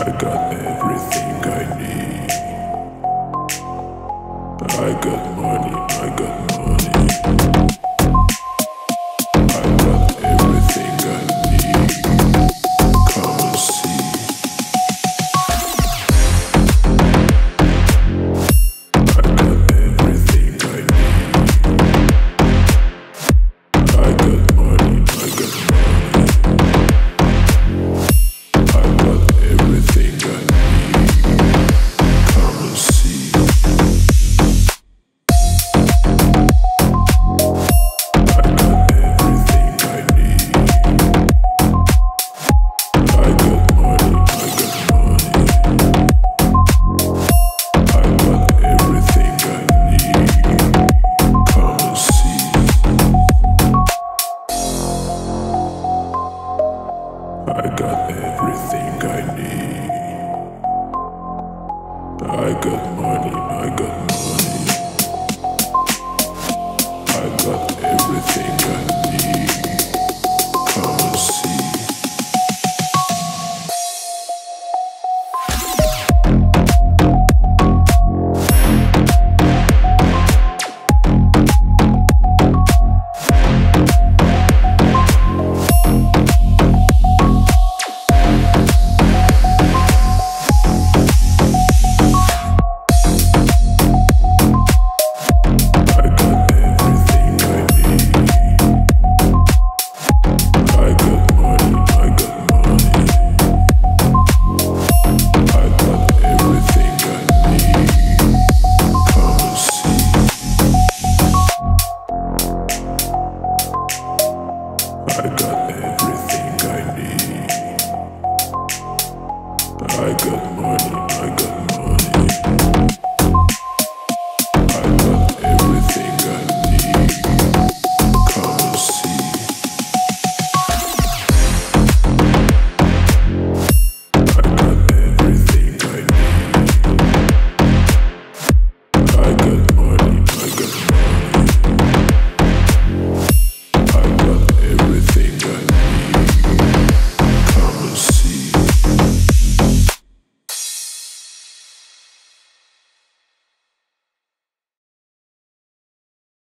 I got everything I need. I got money, I got money. I got everything I need. Come and see. I got everything I need. I got money, I got money. I got everything I need. I got money, I got money. I got everything I need. Come and see. I got everything I need. I got